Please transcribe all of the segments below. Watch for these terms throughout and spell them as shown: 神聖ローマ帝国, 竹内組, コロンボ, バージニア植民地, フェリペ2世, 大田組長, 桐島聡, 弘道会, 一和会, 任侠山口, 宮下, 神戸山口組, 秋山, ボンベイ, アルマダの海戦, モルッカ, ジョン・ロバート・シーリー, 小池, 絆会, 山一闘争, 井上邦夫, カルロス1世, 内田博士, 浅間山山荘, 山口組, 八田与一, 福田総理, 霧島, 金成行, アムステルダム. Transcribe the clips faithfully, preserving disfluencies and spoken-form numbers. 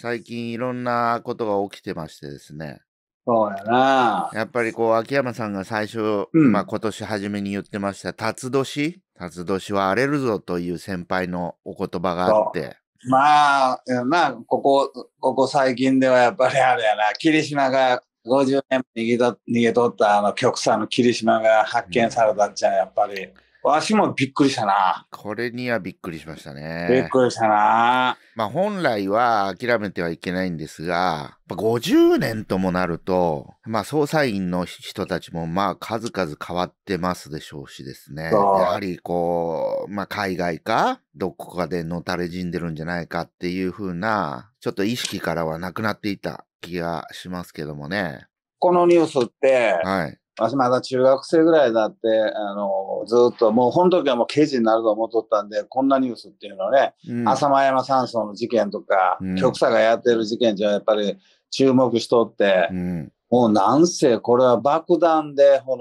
最近いろんなことが起きてましてですね。そうやな。やっぱりこう、秋山さんが最初、うん、まあ今年初めに言ってました、辰年辰年は荒れるぞという先輩のお言葉があって。まあ、まあ、ここ、ここ最近ではやっぱりあれやな、霧島がごじゅうねん逃げと、逃げとったあの極左の霧島が発見されたんじゃん、やっぱり。わしもびっくりしたな。これにはびっくりしましたね。びっくりしたな。まあ本来は諦めてはいけないんですが、ごじゅうねんともなると、まあ捜査員の人たちもまあ数々変わってますでしょうしですね。やはりこう、まあ海外か、どこかでのたれ死んでるんじゃないかっていうふうな、ちょっと意識からはなくなっていた気がしますけどもね。このニュースって、はい。私まだ中学生ぐらいだって、あの、ずっと、もう、この時はもう刑事になると思っとったんで、こんなニュースっていうのはね、うん、浅間山山荘の事件とか、うん、極左がやってる事件じゃやっぱり注目しとって、うん、もうなんせ、これは爆弾で、こ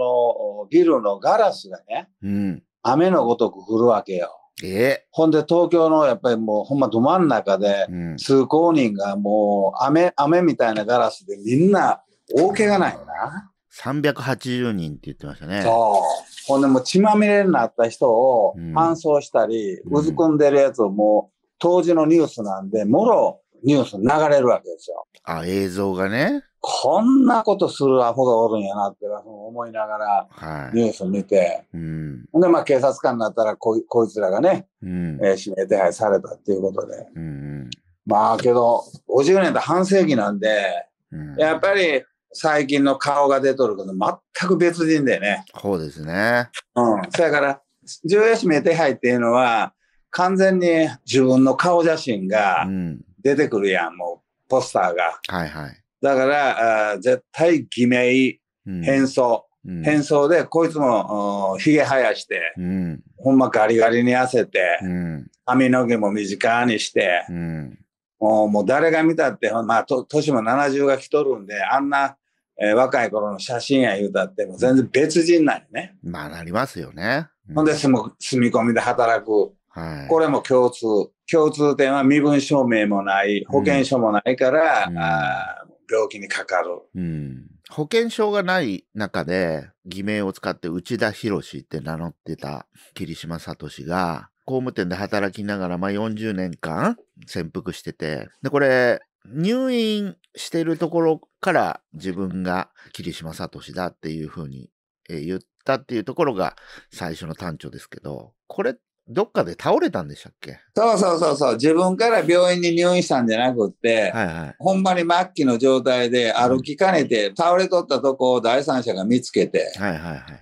のビルのガラスがね、うん、雨のごとく降るわけよ。えー、ほんで東京のやっぱりもうほんまど真ん中で、うん、通行人がもう雨、雨みたいなガラスでみんな大怪我ないな。さんびゃくはちじゅうにんって言ってましたね。そう。ほんでもう血まみれになった人を搬送したり、うん、うずくんでるやつをもう当時のニュースなんで、もろニュース流れるわけですよ。あ、映像がね。こんなことするアホがおるんやなって思いながらニュース見て。はいうん、で、まあ警察官になったら こ, こいつらがね、うんえー、指名手配されたっていうことで。うん、まあけど、ごじゅうねんって半世紀なんで、うん、やっぱり、最近の顔が出とるけど、全く別人でね。そうですね。うん。そやから、重要指名手配っていうのは、完全に自分の顔写真が出てくるやん、うん、もう、ポスターが。はいはい。だから、あ絶対偽名、変装。うん、変装で、こいつも、ひげ生やして、うん、ほんまガリガリに痩せて、うん、髪の毛も短にして、うんもう、もう誰が見たって、まあ、と、年もななじゅうが来とるんで、あんな、えー、若い頃の写真や言うたって、もう全然別人なんよね。まあ、なりますよね。うん、ほんで、住む、住み込みで働く。はい。これも共通。共通点は身分証明もない、保険証もないから、うん、あ病気にかかる。うん。保険証がない中で、偽名を使って内田博士って名乗ってた桐島聡が、工務店で働きながら、まあ、よんじゅうねんかん潜伏してて、で、これ、入院してるところから自分が桐島聡だっていうふうに言ったっていうところが最初の端緒ですけど、これ、どっかで倒れたんでしたっけ？そうそうそうそう、自分から病院に入院したんじゃなくって、はいはい、ほんまに末期の状態で歩きかねて、うん、倒れとったとこを第三者が見つけて、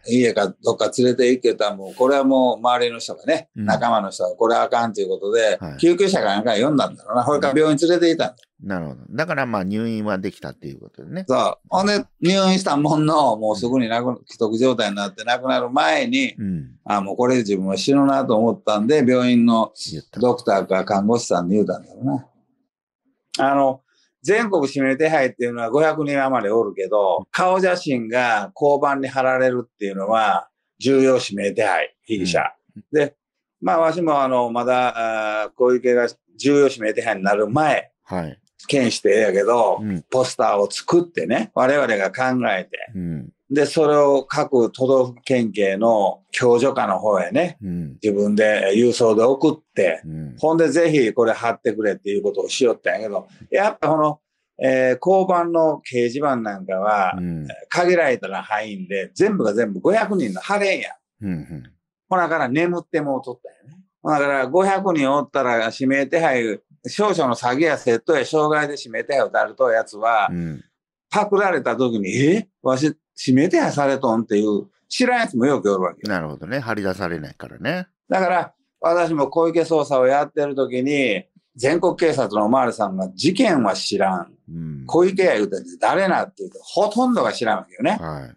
家かどっか連れて行けたら、もうこれはもう周りの人がね、うん、仲間の人がこれはあかんということで、はい、救急車かなんか呼んだんだろうな、これから病院連れて行ったんだ。なるほど。だからまあ入院はできたっていうことでね。そう。ほんで入院したもんの、もうすぐに既得状態になって亡くなる前に、うん、ああもうこれ自分は死ぬなと思ったんで、病院のドクターか看護師さんに言うたんだろうな。あの、全国指名手配っていうのはごひゃくにん余りおるけど、顔写真が交番に貼られるっていうのは重要指名手配、被疑者。うん、で、まあわしもあの、まだ、小池が重要指名手配になる前、はい。検してやけど、うん、ポスターを作ってね、我々が考えて、うん、で、それを各都道府県警の共助課の方へね、うん、自分で郵送で送って、うん、ほんでぜひこれ貼ってくれっていうことをしよったんやけど、やっぱこの、えー、交番の掲示板なんかは、うん、限られたら範囲で、全部が全部ごひゃくにんの貼れんや。うんうん、ほらから眠ってもうとったんやね。ほらからごひゃくにんおったら指名手配、少々の詐欺や窃盗や傷害で指名手配を打たれとやつは、うん、パクられた時に、えわし指名手配されとんっていう、知らんやつもよくおるわけ。なるほどね。張り出されないからね。だから、私も小池捜査をやってる時に、全国警察のおまわりさんが事件は知らん。うん、小池や言うたら誰なって言うと、ほとんどが知らんわけよね。はい、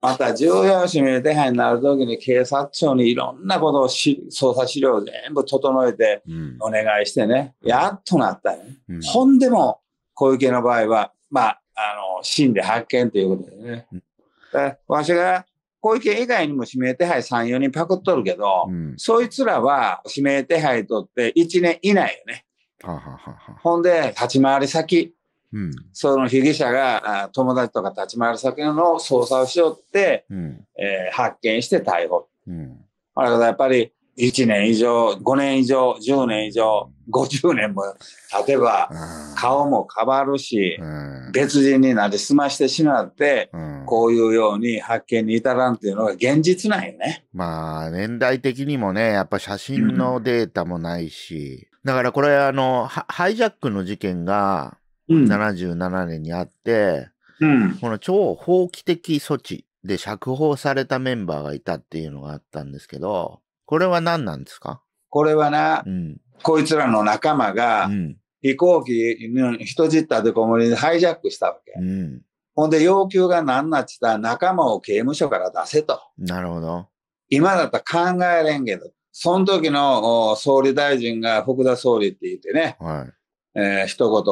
また、重要指名手配になる時に警察庁にいろんなことをし捜査資料を全部整えてお願いしてね、うん、やっとなったよね。うん、ほんでも、小池の場合は、まあ、あの、死んで発見ということでね。うん、わしが、小池以外にも指名手配さん、よにんパクっとるけど、うん、そいつらは指名手配取っていちねん以内よね。はあはあはあ、ほんで立ち回り先、うん、その被疑者が友達とか立ち回り先の捜査をしよって、うんえー、発見して逮捕、うん、あれだやっぱりいちねん以上ごねん以上じゅうねん以上ごじゅうねんも経てば顔も変わるし、うん、別人になりすましてしまって、うん、こういうように発見に至らんっていうのが現実なんよね。まあ年代的にもねやっぱ写真のデータもないし、うん、だからこれあのハイジャックの事件がななじゅうななねんにあって、うん、この超法規的措置で釈放されたメンバーがいたっていうのがあったんですけど、これは何なんですか？これはな、うん、こいつらの仲間が、うん、飛行機の人質立てこもりでハイジャックしたわけ、うん、ほんで要求が何なっちったら仲間を刑務所から出せと。なるほど。今だったら考えれんけど、その時の総理大臣が福田総理って言ってね、はい、えー、一言、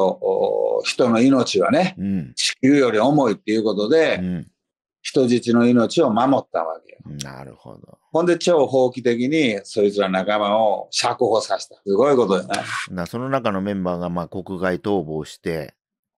人の命はね、うん、地球より重いっていうことで、うん、人質の命を守ったわけよ。なるほど。ほんで超法規的にそいつら仲間を釈放させた。すごいことよね。なその中のメンバーがまあ国外逃亡して、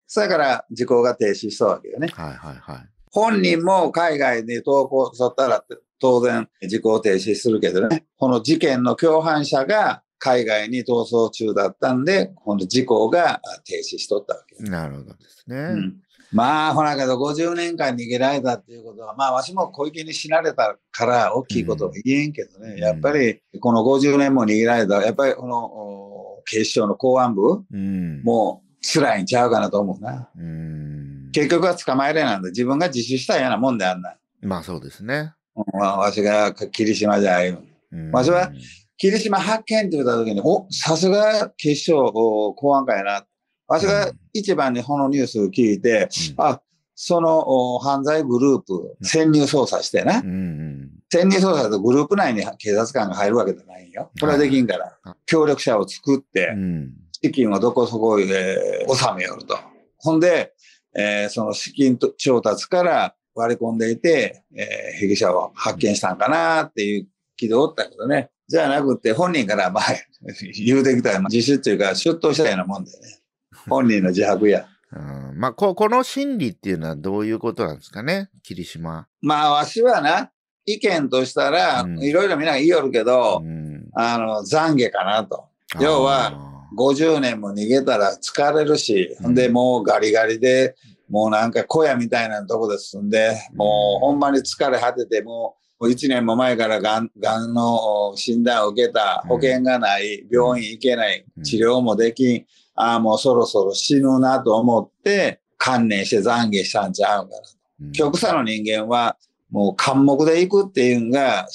それから時効が停止したわけよね。はいはいはい。本人も海外に投稿されたら当然時効停止するけどね。この事件の共犯者が海外に逃走中だったんで、この事故が停止しとったわけ。なるほどですね。うん、まあ、ほらけど、ごじゅうねんかん逃げられたっていうことは、まあ、わしも小池に死なれたから大きいことは言えんけどね、うん、やっぱりこのごじゅうねんも逃げられた、やっぱりこの警視庁の公安部、うん、もう辛いんちゃうかなと思うな。うん、結局は捕まえれなんで、自分が自首したようなもんであんな。まあ、そうですね。うん、わしが霧島じゃあいう、うん、わしは霧島発見って言った時に、お、さすが警視庁公安課やな。わしが一番にこのニュースを聞いて、うん、あ、その犯罪グループ、潜入捜査してな、うんうん。潜入捜査だとグループ内に警察官が入るわけじゃないんよ。これはできんから。協力者を作って、資金をどこそこで納めよると。ほんで、えー、その資金調達から割り込んでいて、えー、被疑者を発見したんかなっていう気でおったけどね。じゃなくて本人からまあ言うてきたら自首っていうか出頭したようなもんでね、本人の自白や、うん、まあ こ, この心理っていうのはどういうことなんですかね、霧島。まあわしはな、意見としたらいろいろみんな言いよるけど、うん、あの懺悔かなと。要はごじゅうねんも逃げたら疲れるし、うん、でもうガリガリでもうなんか小屋みたいなとこで住んで、もうほんまに疲れ果てて、もういちねんも前からがんの診断を受けた、保険がない、病院行けない、治療もできん、ああもうそろそろ死ぬなと思って観念して懺悔したんちゃうから、うん、極左の人間はもう監獄で行くっていうのがあ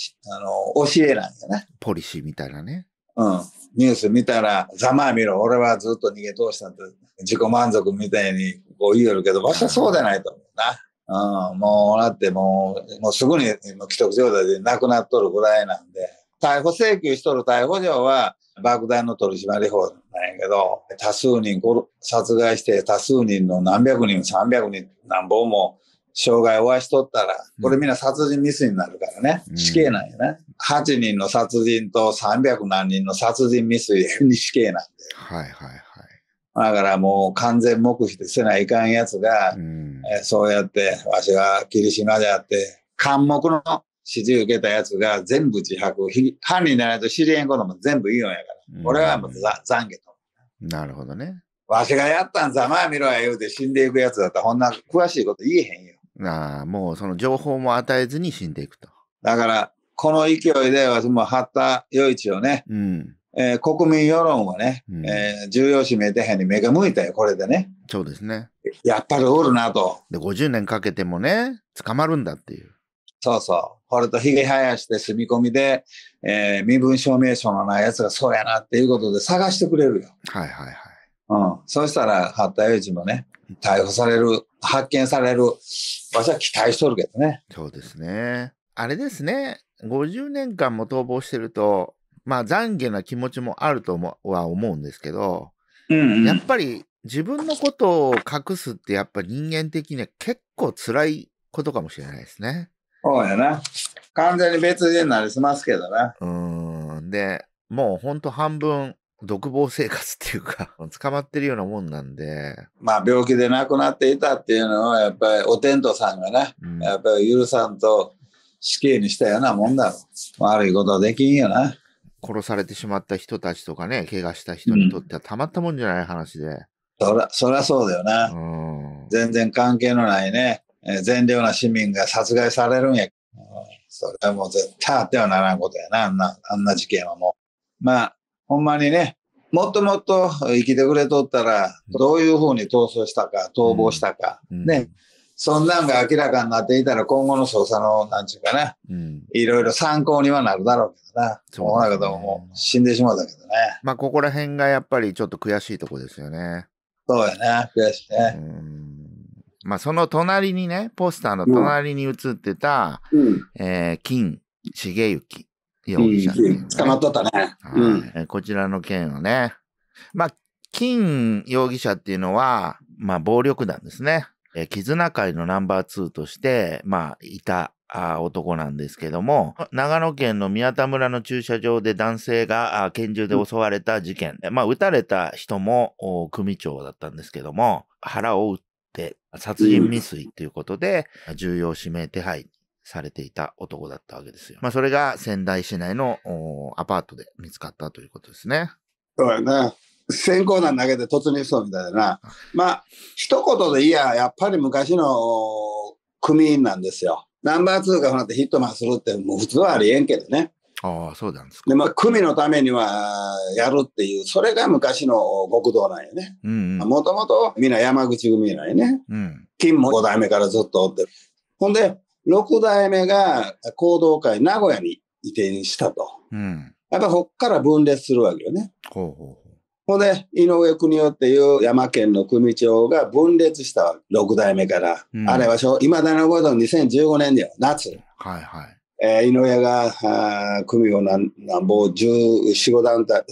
の教えなんだね。ポリシーみたいなね。うん、ニュース見たらざまあ見ろ、俺はずっと逃げ通したんだ、自己満足みたいにこう言いよるけど、わしはそうじゃないと思うな。うん、もうだってもう、もうすぐに既得状態で亡くなっとるぐらいなんで、逮捕請求しとる逮捕状は爆弾の取締法なんやけど、多数人殺害して多数人の何百人、三百人何本も傷害を負わしとったら、これみんな殺人未遂になるからね、うん、死刑なんやね。はちにんの殺人とさんびゃくなんにんの殺人未遂に死刑なんで。はいはいはい。だからもう完全黙秘せないかんやつが、うん、えそうやってわしが霧島であって監獄の指示受けたやつが全部自白、犯人でないと知りえんことも全部言うんやから、うん、俺はもうざ懺悔と。なるほどね。わしがやったんざまあ見ろや言うて死んでいくやつだったらこんな詳しいこと言えへんよ。ああ、もうその情報も与えずに死んでいくと。だからこの勢いでわしも八田与一をね、うん、えー、国民世論はね、うん、えー、重要指名手配に目が向いたよ、これでね。そうですね。やっぱりおるなと。で、ごじゅうねんかけてもね、捕まるんだっていう。そうそう。これとひげ生やして住み込みで、えー、身分証明書のないやつがそうやなっていうことで探してくれるよ。はいはいはい。うん。そうしたら、八田与一もね、逮捕される、発見される、私は期待しとるけどね。そうですね。あれですね、ごじゅうねんかんも逃亡してると、まあ懺悔な気持ちもあるとは思うんですけど、うんうん、やっぱり自分のことを隠すってやっぱり人間的には結構辛いことかもしれないですね。そうやな。完全に別人になりすますけどね。うん。で、もうほんと半分独房生活っていうか、捕まってるようなもんなんで。まあ、病気で亡くなっていたっていうのは、やっぱりお天道さんがね、うん、やっぱり許さんと死刑にしたようなもんだろう。悪いことはできんよな。殺されてしまった人たちとかね、怪我した人にとってはたまったもんじゃない話で。うん、そら、そらそうだよな。うん、全然関係のないね、善良な市民が殺害されるんや。それはもう絶対あってはならんことやな、あんな、あんな事件はもう。まあほんまにね、もっともっと生きてくれとったら、どういうふうに逃走したか、逃亡したか、うん、ね、そんなんが明らかになっていたら、今後の捜査の、なんちゅうかな、うん、いろいろ参考にはなるだろうけどな、そう思わなかったらもう死んでしまうだけどね。まあ、ここら辺がやっぱりちょっと悔しいとこですよね。そうやな、悔しいね。うんまあ、その隣にね、ポスターの隣に写ってた、うんえー、金成行。容疑者ね、捕まっとったね、はい。こちらの件をね。まあ、金容疑者っていうのは、まあ、暴力団ですね。え、絆会のナンバーツーとして、まあ、いたあ男なんですけども、長野県の宮田村の駐車場で男性が拳銃で襲われた事件。うん、まあ、撃たれた人も組長だったんですけども、腹を撃って殺人未遂ということで、うん、重要指名手配。されていた男だったわけですよ。まあそれが仙台市内のアパートで見つかったということですね。そうやな。閃光弾投げて突入しそうみたいだな。まあ一言で言いや、やっぱり昔の組員なんですよ。ナンバーツーが放ってヒットマンするってもう普通はありえんけどね。ああそうなんですか。でまあ組のためにはやるっていう、それが昔の極道なんやね。もともとみんな山口組なんやね。うん、金もごだいめからずっとおってる。ほんでろくだいめが弘道会名古屋に移転したと。うん、やっぱこっから分裂するわけよね。ほうほうほんで、井上邦夫っていう山県の組長が分裂したわけ。ろくだいめから。うん、あれはしょ、今だに覚えたのにせんじゅうごねんだよ、夏。はいはい。えー、井上が、あ組をなん、なんぼ、じゅうよん、ご団体、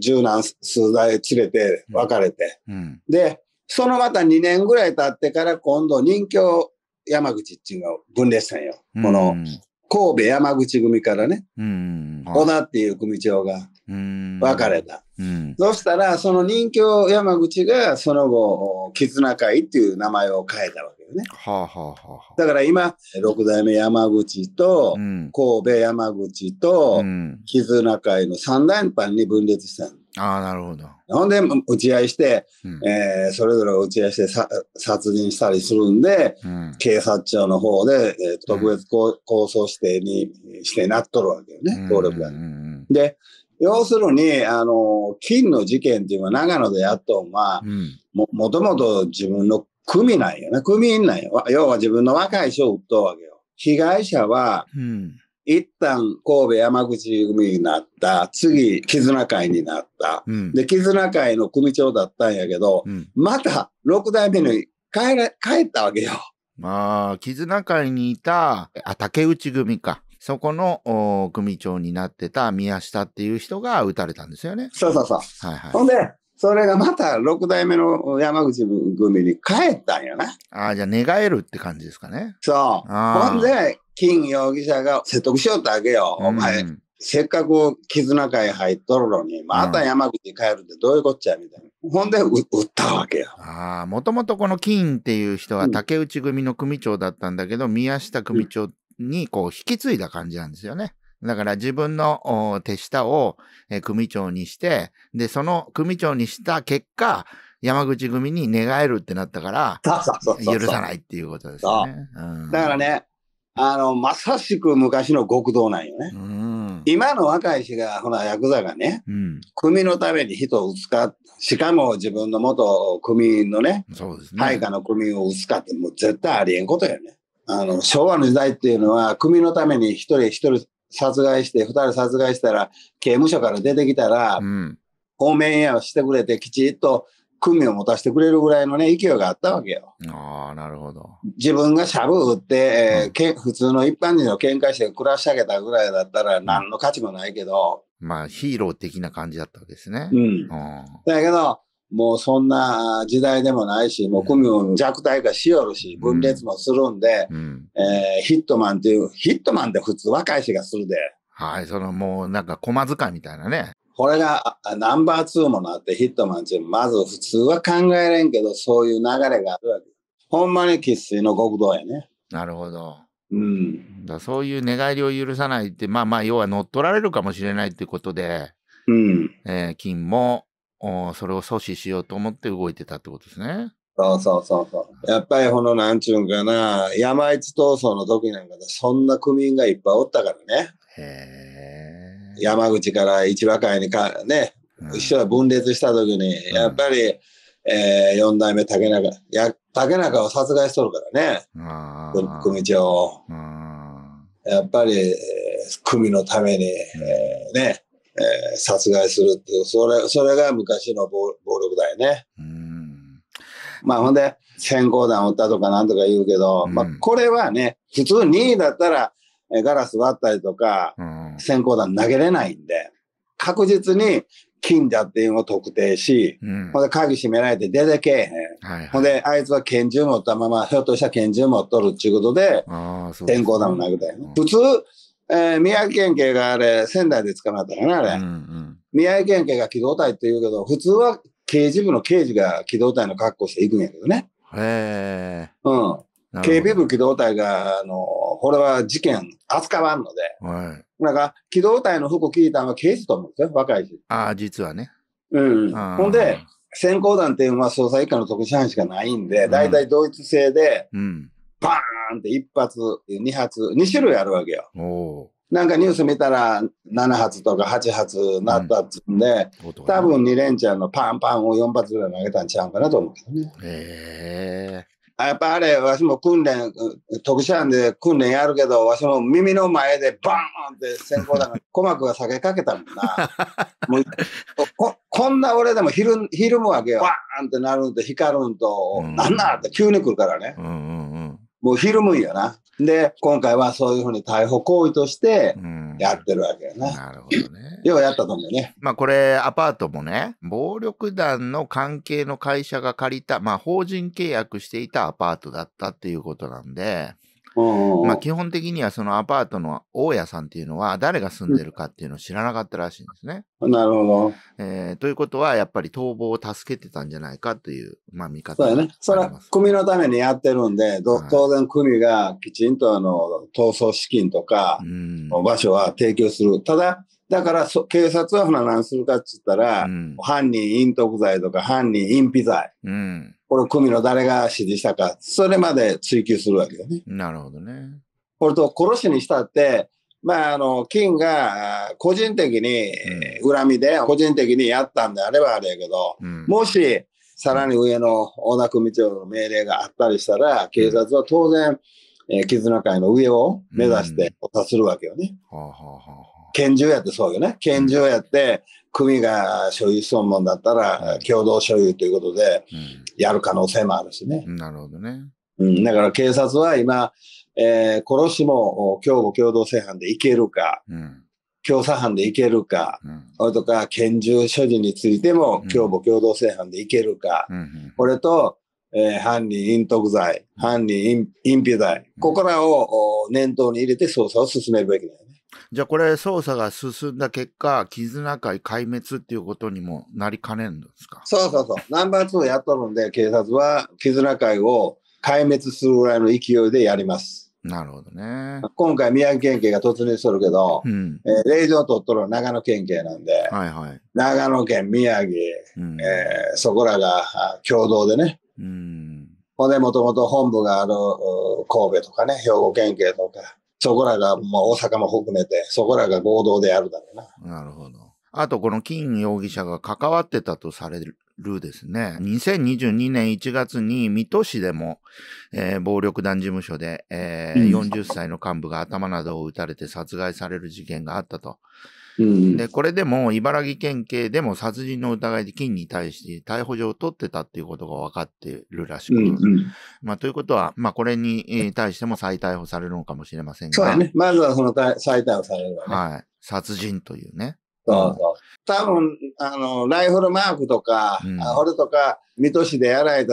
十何数台連れて別れて。うんうん、で、そのまたにねんぐらい経ってから今度任侠、山口っていうのが分裂したんよ。うん、この神戸山口組からね、うん、小田っていう組長が分かれた。うんうん、そしたら、その任侠山口がその後、絆会っていう名前を変えたわけよね。だから今、ろくだいめ山口と、うん、神戸山口と、うん、絆会のさんだいぱんに分裂したん。ああ、なるほど。ほんで、打ち合いして、うんえー、それぞれ打ち合いしてさ殺人したりするんで、うん、警察庁の方で、えー、特別抗争指定に、うん、してなっとるわけよね、暴力が。で、要するに、あの、金の事件っていうのは長野でやっと、まあ、うん、も、もともと自分の組なんよね、組員なんよ。要は自分の若い人を撃っとうわけよ。被害者は、うん一旦神戸山口組になった。次、絆会になった。うん、で、絆会の組長だったんやけど、うん、またろくだいめに帰れ、帰ったわけよ。まあ、絆会にいた、あ、竹内組か。そこの組長になってた宮下っていう人が撃たれたんですよね。そうそうそう。はいはい。ほんで、それがまたろくだいめの山口組に帰ったんやな。ああ、じゃあ寝返るって感じですかね。そう。ほんで、金容疑者が説得しようってわけよ。うん、お前、せっかく絆会入っとるのに、また山口に帰るってどういうこっちゃみたいな。うん、ほんで、撃ったわけよ。ああ、もともとこの金っていう人は竹内組の組長だったんだけど、うん、宮下組長にこう引き継いだ感じなんですよね。だから自分の手下を組長にして、で、その組長にした結果、山口組に寝返るってなったから、許さないっていうことですよね。だからね、あの、まさしく昔の極道なんよね。うん、今の若い人が、ほら、ヤクザがね、うん、組のために人を撃つか、しかも自分の元組員のね、そうですね、配下の組員を撃つかって、もう絶対ありえんことよね。あの、昭和の時代っていうのは、組のために一人一人殺害して、二人殺害したら、刑務所から出てきたら、うん、方面屋をしてくれて、きちっと、組を持たせてくれるぐらいのね、勢いがあったわけよ。ああ、なるほど。自分がシャブ打って、えー、け、普通の一般人の喧嘩して暮らし上げたぐらいだったら何の価値もないけど。まあ、ヒーロー的な感じだったわけですね。うん。だけど、もうそんな時代でもないし、もう組を弱体化しよるし、分裂もするんで、うんうん、えー、ヒットマンっていう、ヒットマンって普通若い人がするで。はい、そのもうなんか駒使いみたいなね。これがナンバーツーもなってヒットマンってまず普通は考えれんけど、そういう流れがあるわけ。ほんまに生粋の極道やね。なるほど。うん、だそういう寝返りを許さないって、まあまあ要は乗っ取られるかもしれないっていうことで、うんえー、金もそれを阻止しようと思って動いてたってことですね。そうそうそうそう。やっぱりこのなんちゅうんかな、山一闘争の時なんかでそんな組員がいっぱいおったからね。へー。山口から一和会にかね、うん、一緒に分裂した時にやっぱり、うんえー、よん代目竹中や竹中を殺害しとるからね。あ組長をやっぱり組のために、うんえー、ね、えー、殺害するっていう、それそれが昔の暴力だよね。うん、まあほんで閃光弾を撃ったとかなんとか言うけど、うん、まあこれはね普通にいだったらガラス割ったりとか、うん、閃光弾投げれないんで確実に。金だっていうのを特定し、うん、ほんで鍵閉められて出てけえへん、はいはい、ほんであいつは拳銃持ったままひょっとしたら拳銃持っとるっちゅうことで閃光弾を投げたよね、うん、普通、えー、宮城県警があれ仙台で捕まったよねあれ、うんうん、宮城県警が機動隊って言うけど普通は刑事部の刑事が機動隊の格好して行くんやけどね。へー、うん、警備部機動隊があのこれは事件扱わんので、はい、なんか機動隊の服聞いたのは刑事と思うんですよ若いし。ああ実はね。うん。ほんで閃光弾っていうのは捜査一課の特殊班しかないんで、うん、大体同一性で、うん、バーンって一発二発二種類あるわけよ。おなんかニュース見たらなな発とかはち発なったっつうんで、うん、多分に連チャンのパンパンをよん発ぐらい投げたんちゃうかなと思うけどね。へえ。やっぱあれ、わしも訓練、特殊班で訓練やるけど、わしも耳の前でバーンって閃光弾が、鼓膜が裂けかけたもんな。もうこ、こんな俺でもひる、ひるむわけよ。バーンってなるんと光るんと、うん、なんなって急に来るからね。うんうんうん、もうひるむんよな。で、今回はそういうふうに逮捕行為としてやってるわけよね。なるほどね。ようやったと思うね。まあこれ、アパートもね、暴力団の関係の会社が借りた、まあ法人契約していたアパートだったっていうことなんで、まあ基本的にはそのアパートの大家さんっていうのは誰が住んでるかっていうのを知らなかったらしいんですね。なるほど、えー。ということはやっぱり逃亡を助けてたんじゃないかという、まあ、見方があります。そうだね。それは組のためにやってるんで、はい、当然組がきちんとあの逃走資金とか場所は提供する。ただだからそ警察は何するかって言ったら、うん、犯人隠匿罪とか犯人隠避罪、うん、これ組の誰が指示したかそれまで追及するわけよね。なるほどね。これと殺しにしたって、まあ、あの金が個人的に、うん、恨みで個人的にやったんであればあれやけど、うん、もしさらに上の大田組長の命令があったりしたら警察は当然、うんえー、絆会の上を目指して捕獲するわけよね。はあはあはあ。拳銃やってそうよね。拳銃やって組が所有損もんだったら共同所有ということでやる可能性もあるしね。うん、なるほどね、うん。だから警察は今、えー、殺しも共謀共同正犯でいけるか、うん、共作犯でいけるか、うん、それとか拳銃所持についても共謀共同正犯でいけるか、うんうん、これと、えー、犯人隠匿罪、犯人隠蔽罪、ここらを念頭に入れて捜査を進めるべきだよね。じゃあこれ捜査が進んだ結果絆会壊滅っていうことにもなりかねんですか。そうそうそう、ナンバーツーやっとるんで警察は絆会を壊滅するぐらいの勢いでやります。なるほどね。今回宮城県警が突入しとるけど、うんえー、令状を取っとるのは長野県警なんで、はいはい、長野県宮城、うんえー、そこらが共同でね、うん、ほんでもともと本部がある神戸とかね兵庫県警とかそこらが、まあ、大阪も含めてそこらが合同でやるだろうな。なるほど。あとこの金容疑者が関わってたとされるですね、にせんにじゅうにねんいちがつに水戸市でも、えー、暴力団事務所で、えー、よんじゅっさいの幹部が頭などを撃たれて殺害される事件があったと。でこれでも茨城県警でも殺人の疑いで金に対して逮捕状を取ってたっていうことが分かってるらしくて、うんうんまあ、ということは、まあ、これに対しても再逮捕されるのかもしれませんが、そうだね、まずはその再逮捕されるわね、はい、殺人というね。そうそう。多分、あの、ライフルマークとか、うん、あ俺とか、水戸市でやられた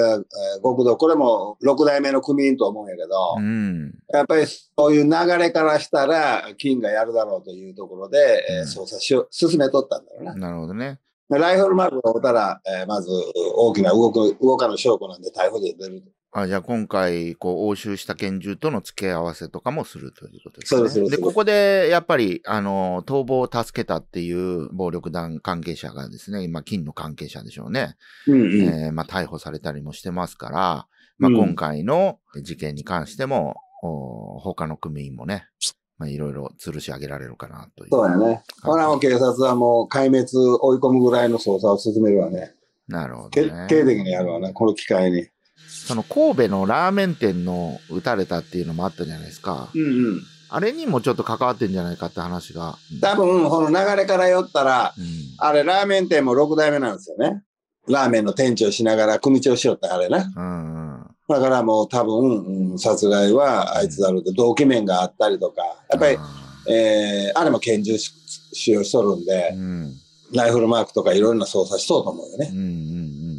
極道、これもろくだいめの組員と思うんやけど、うん、やっぱりそういう流れからしたら、金がやるだろうというところで、うん、捜査し進めとったんだろうな。なるほどね。ライフルマークがおったら、えー、まず大きな動く、動かぬ証拠なんで逮捕で出る。あ、じゃあ今回、こう、押収した拳銃との付け合わせとかもするということですね。そうです。で、ここで、やっぱり、あの、逃亡を助けたっていう暴力団関係者がですね、今、金の関係者でしょうね。うんうん、えー、まあ、逮捕されたりもしてますから、まあ、今回の事件に関しても、うん、他の組員もね、まあ、いろいろ吊るし上げられるかなという。そうだね。これはもう警察はもう、壊滅追い込むぐらいの捜査を進めるわね。なるほど、ね。徹底的にやるわね、この機会に。その神戸のラーメン店の撃たれたっていうのもあったじゃないですか。うんうん、あれにもちょっと関わってんじゃないかって話が。多分、この流れから寄ったら、うん、あれラーメン店もろくだいめなんですよね。ラーメンの店長しながら組長しよったあれね。うんうん、だからもう多分、うん、殺害はあいつだろうと、うん、動機面があったりとか、やっぱり、あ、えー、あれも拳銃使用しとるんで、うん、ライフルマークとかいろんな操作しそうと思うよね。うんう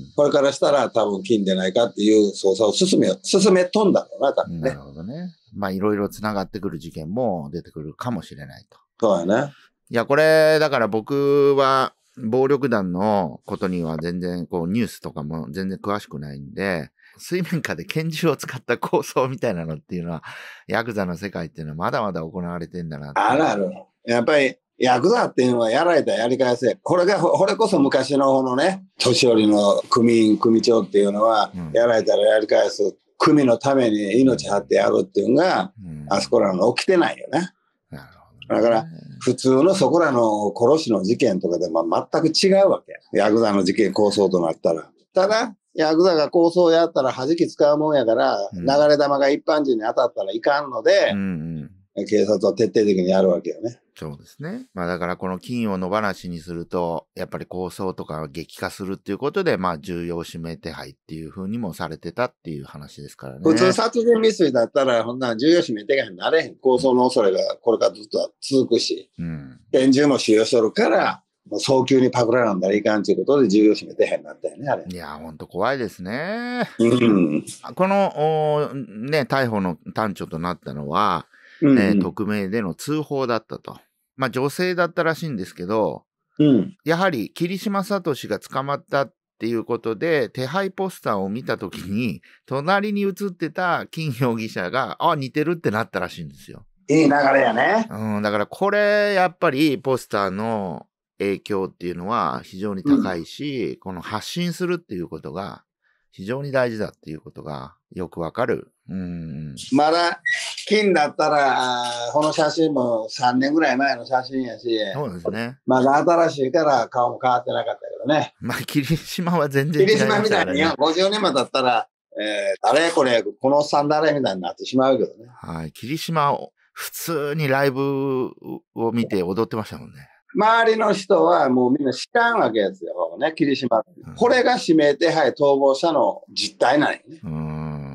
ん、これからしたら多分金でないかっていう捜査を進め、進めとんだろうな、多分ね。なるほどね。まあいろいろ繋がってくる事件も出てくるかもしれないと。そうやね。いや、これ、だから僕は暴力団のことには全然こうニュースとかも全然詳しくないんで、水面下で拳銃を使った抗争みたいなのっていうのは、ヤクザの世界っていうのはまだまだ行われてんだなって。あるある。やっぱり、ヤクザっていうのはやられたらやり返せ。これが、これこそ昔のこのね、年寄りの組員、組長っていうのは、うん、やられたらやり返す。組のために命張ってやるっていうのが、うん、あそこらの起きてないよね。なるほどね。だから、普通のそこらの殺しの事件とかでも全く違うわけ。ヤクザの事件抗争となったら。ただ、ヤクザが抗争やったら弾き使うもんやから、うん、流れ玉が一般人に当たったらいかんので、うんうん、警察は徹底的にやるわけよね。そうですね。まあだからこの金を野放しにすると、やっぱり抗争とか激化するっていうことで、まあ重要指名手配っていうふうにもされてたっていう話ですからね。普通殺人未遂だったら、そんな重要指名手配になれへん。抗争の恐れがこれからずっと続くし、うん、拳銃も使用しとるから、もう早急にパクらなんだらいかんということで重要指名手配になったよね、あれ。いや、ほんと怖いですね。うん、この、ね、逮捕の端緒となったのは、えー、匿名での通報だったと。まあ女性だったらしいんですけど、うん、やはり桐島聡が捕まったっていうことで手配ポスターを見た時に隣に写ってた金容疑者があ似てるってなったらしいんですよ。いい流れやね。うん、だからこれやっぱりポスターの影響っていうのは非常に高いし、うん、この発信するっていうことが非常に大事だっていうことがよくわかる。うん、まだ金だったらこの写真もさんねんぐらい前の写真やし、そうですね。まだ新しいから顔も変わってなかったけどね。まあ霧島は全然違いましたからね。霧島みたいにごじゅうねんまえだったら、えー、あれこれこのさんだれみたいになってしまうけどね。はい、霧島を普通にライブを見て踊ってましたもんね。周りの人はもうみんな知らんわけですよね、霧島、うん、これが指名手配逃亡者の実態なんよね。う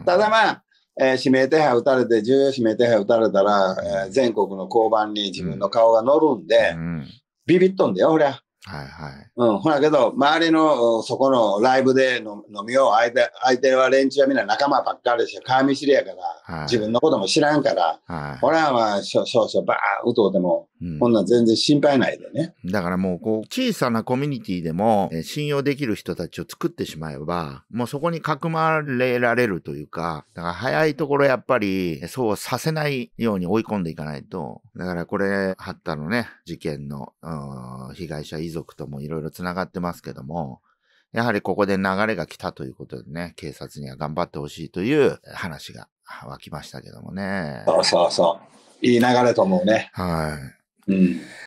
ん、ただまあ、えー、指名手配打たれて、重要指名手配打たれたら、えー、全国の交番に自分の顔が乗るんで、うん、ビビっとんだよ、ほりゃ。はいはい。うん、ほらけど、周りの、そこのライブで飲みよう、相手、相手は連中はみんな仲間ばっかりでしょ、顔見知りやから、はい、自分のことも知らんから、はい、ほらは少々ばーっと打ても、うん、こんなん全然心配ないでね。だからもう、こう、小さなコミュニティでも、えー、信用できる人たちを作ってしまえば、もうそこにかくまれられるというか、だから早いところやっぱり、そうさせないように追い込んでいかないと、だからこれ、八田のね、事件の、被害者遺族ともいろいろつながってますけども、やはりここで流れが来たということでね、警察には頑張ってほしいという話が湧きましたけどもね。そうそうそう。いい流れと思うね。はい。うん。